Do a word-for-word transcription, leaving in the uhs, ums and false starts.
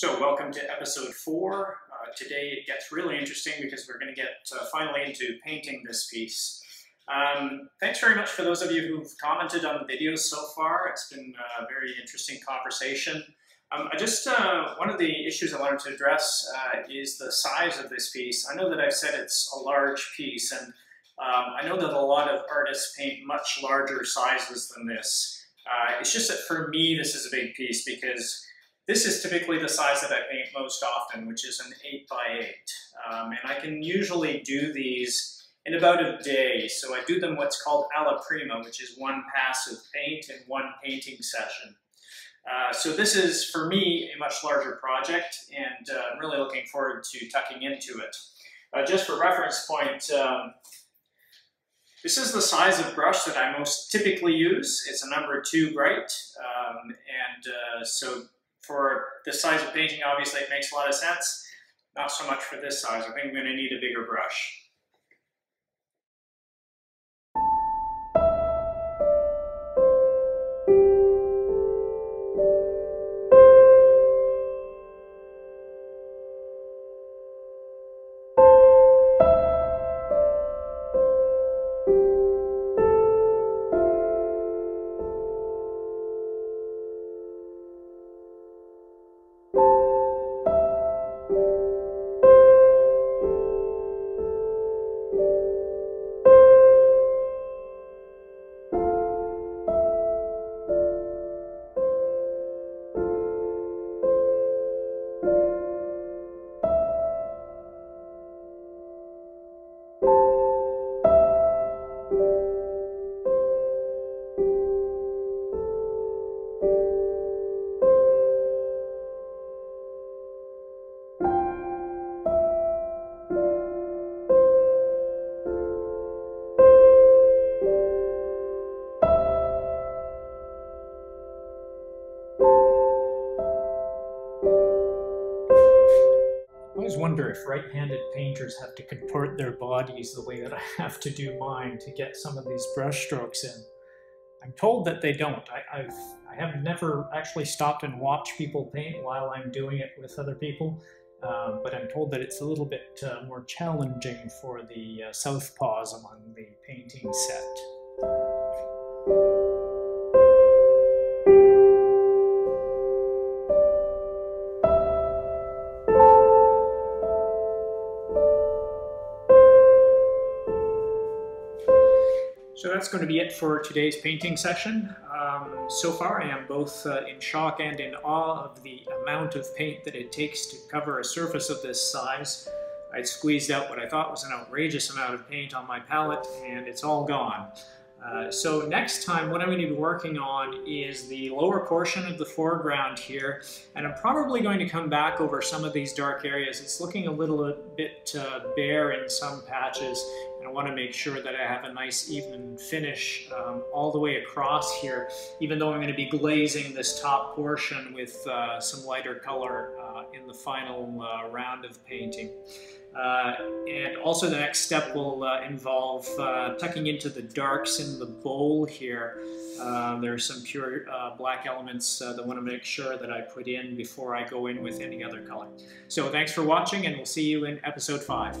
So welcome to episode four. Uh, today it gets really interesting because we're going to get uh, finally into painting this piece. Um, thanks very much for those of you who've commented on the videos so far. It's been a very interesting conversation. Um, I just, uh, one of the issues I wanted to address uh, is the size of this piece. I know that I've said it's a large piece, and um, I know that a lot of artists paint much larger sizes than this. Uh, it's just that for me, this is a big piece because this is typically the size that I paint most often, which is an eight by eight. Um, and I can usually do these in about a day. So I do them what's called alla prima, which is one pass of paint in one painting session. Uh, so this is, for me, a much larger project, and uh, I'm really looking forward to tucking into it. Uh, just for reference point, um, this is the size of brush that I most typically use. It's a number two bright, um, and uh, so for the size of painting, obviously, it makes a lot of sense. Not so much for this size. I think I'm going to need a bigger brush. Wonder if right-handed painters have to contort their bodies the way that I have to do mine to get some of these brush strokes in. I'm told that they don't. I, I've, I have never actually stopped and watched people paint while I'm doing it with other people, um, but I'm told that it's a little bit uh, more challenging for the uh, southpaws among the painting set. So that's going to be it for today's painting session. Um, so far I am both uh, in shock and in awe of the amount of paint that it takes to cover a surface of this size. I'd squeezed out what I thought was an outrageous amount of paint on my palette, and it's all gone. Uh, so next time what I'm going to be working on is the lower portion of the foreground here, and I'm probably going to come back over some of these dark areas. It's looking a little bit uh, bare in some patches. I want to make sure that I have a nice even finish um, all the way across here, even though I'm going to be glazing this top portion with uh, some lighter color uh, in the final uh, round of painting. Uh, and also the next step will uh, involve uh, tucking into the darks in the bowl here. Uh, there are some pure uh, black elements uh, that I want to make sure that I put in before I go in with any other color. So thanks for watching, and we'll see you in episode five.